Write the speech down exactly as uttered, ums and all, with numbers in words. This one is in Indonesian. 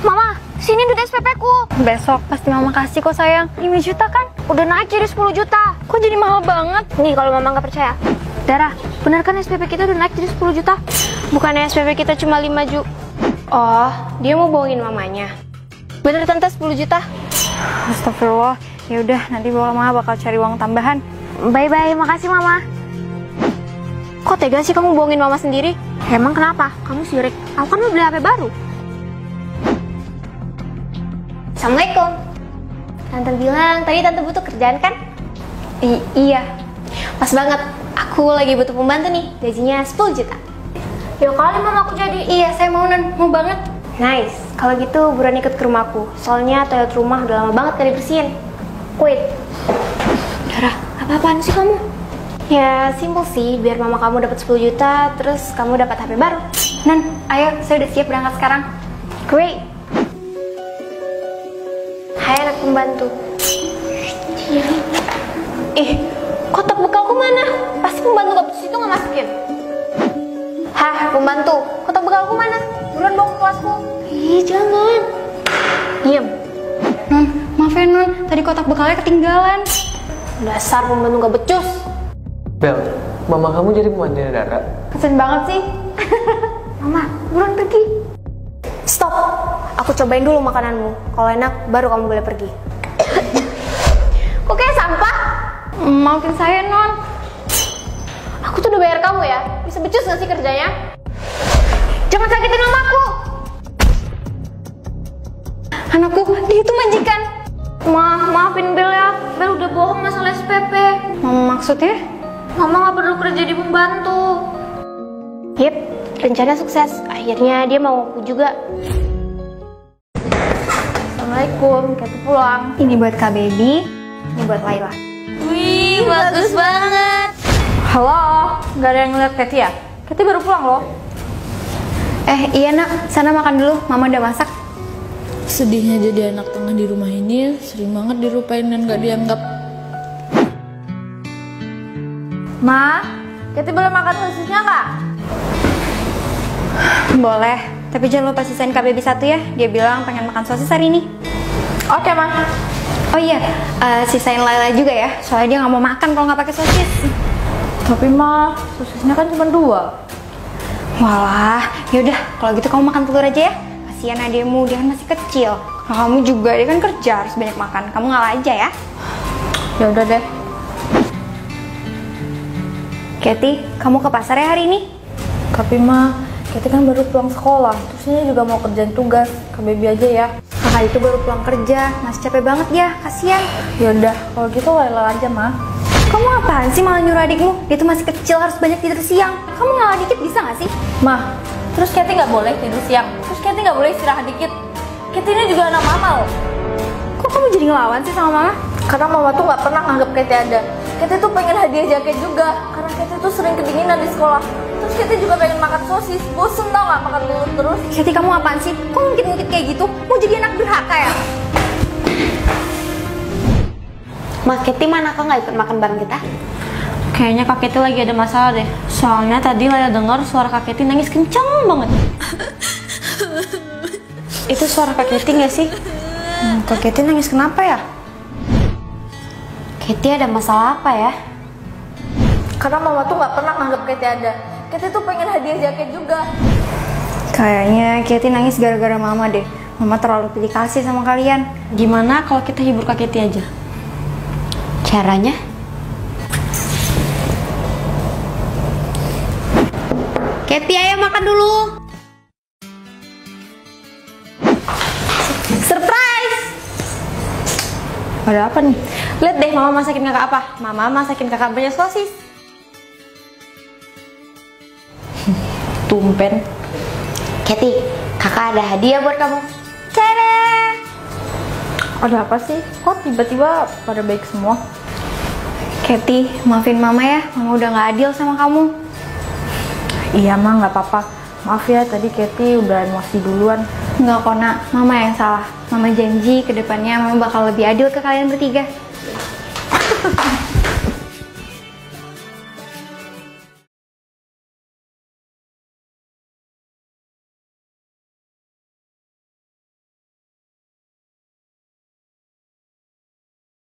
Mama, sini duit S P P ku. Besok pasti Mama kasih kok sayang. lima juta kan? Udah naik jadi sepuluh juta. Kok jadi mahal banget? Nih kalau Mama nggak percaya. Dara, bener kan S P P kita udah naik jadi sepuluh juta? Bukannya S P P kita cuma lima juta. Oh, dia mau bohongin mamanya. Bener Tante sepuluh juta? Astagfirullah. Ya udah, nanti Mama bakal cari uang tambahan. Bye-bye, makasih Mama. Kok tega sih kamu bohongin Mama sendiri? Emang kenapa? Kamu sirik. Aku kan mau beli H P baru. Assalamualaikum. Tante bilang tadi Tante butuh kerjaan kan? I iya. Pas banget. Aku lagi butuh pembantu nih. Gajinya sepuluh juta. Yuk kali Mama aku jadi. Iya, saya mau non. Mau banget. Nice. Kalau gitu buruan ikut ke rumahku. Soalnya toilet rumah udah lama banget gak dibersihin. Wait. Dara, apa-apaan sih kamu? Ya, simple sih. Biar Mama kamu dapat sepuluh juta, terus kamu dapat H P baru. Nan, ayo. Saya udah siap berangkat sekarang. Great. Hai anak pembantu. Ih, kotak bekalku mana? Pasti pembantu gak situ gak masukin. Hah, pembantu, kotak bekalku mana? Buruan bawa ke kelasku. Ih, jangan. Diam. Non, maaf ya Non, tadi kotak bekalnya ketinggalan. Dasar pembantu gak becus. Bel, mama kamu jadi pembantunya Dara. Kasian banget sih. Mama, buruan pergi. Stop, aku cobain dulu makananmu. Kalau enak, baru kamu boleh pergi. Kok kayak sampah? Maafin saya, Non. Aku tuh udah bayar kamu ya. Bisa becus gak sih kerjanya? Jangan sakitin mamaku. Anakku, dia itu majikan. Ma, maafin Bel ya. Bel udah bohong masalah S P P. Mama maksudnya? Mama gak perlu kerja di pembantu. Yep, rencana sukses. Akhirnya dia mau aku juga. Assalamualaikum, kita pulang. Ini buat Kak Baby, ini buat Laila. Wih, bagus banget. Halo, nggak ada yang ngeliat Kathy ya? Kathy baru pulang loh. Eh, iya Nak, sana makan dulu. Mama udah masak. Sedihnya jadi anak tengah di rumah ini, sering banget dirupain dan nggak dianggap. Ma, Kathy boleh makan khususnya nggak? Boleh. Tapi jangan lupa sisain Kak Baby satu ya. Dia bilang pengen makan sosis hari ini. Oke, okay, Ma. Oh iya, uh, sisain Laila juga ya. Soalnya dia nggak mau makan kalau nggak pakai sosis. Tapi Ma, sosisnya kan cuma dua. Walah, yaudah. Kalau gitu kamu makan telur aja ya. Kasihan ademu, dia kan masih kecil. Kamu juga, dia kan kerja harus banyak makan. Kamu ngalah aja ya. Ya udah deh. Kathy, kamu ke pasar ya hari ini? Tapi Ma, Kathy kan baru pulang sekolah, terus dia juga mau kerjaan tugas. Kak Baby aja ya. Kakak itu baru pulang kerja, masih capek banget ya, kasihan. Yaudah, kalau gitu Laila aja, Ma. Kamu apaan sih malah nyuruh adikmu? Dia tuh masih kecil, harus banyak tidur siang. Kamu ngalah dikit bisa gak sih? Ma, terus Kathy gak boleh tidur siang. Terus Kathy gak boleh istirahat dikit. Kathy ini juga anak mama loh. Kok kamu jadi ngelawan sih sama Mama? Karena Mama tuh gak pernah nganggap Kathy ada. Kathy tuh pengen hadiah jaket juga. Karena Kathy tuh sering kedinginan di sekolah. Kathy juga pengen makan sosis, bosen tau gak makan telur terus. Kathy, kamu apaan sih? Kok ngungkit-ngungkit kayak gitu? Mau jadi anak durhaka ya? Ma, Kathy mana kok gak ikut makan bareng kita? Kayaknya Kak Kathy lagi ada masalah deh. Soalnya tadi Laila dengar suara Kak Kathy nangis kenceng banget. Itu suara Kak Kathy gak sih? Hmm, Kak Kathy nangis kenapa ya? Kathy ada masalah apa ya? Karena Mama tuh gak pernah nganggap Kathy ada. Kathy tuh pengen hadiah jaket juga. Kayaknya Kathy nangis gara-gara Mama deh. Mama terlalu pilih kasih sama kalian. Gimana kalau kita hibur Kak Kathy aja? Caranya? Kathy, ayo makan dulu. Surprise! Ada apa nih? Lihat deh Mama masakin kakak apa. Mama masakin kakak banyak sosis. Tumpen. Kathy, kakak ada hadiah buat kamu. Cara. Ada apa sih? Kok tiba-tiba pada baik semua? Kathy, maafin Mama ya. Mama udah gak adil sama kamu. Iya Ma, gak apa-apa. Maaf ya, tadi Kathy udah emosi duluan. Enggak kok Nak, Mama yang salah. Mama janji kedepannya Mama bakal lebih adil ke kalian bertiga.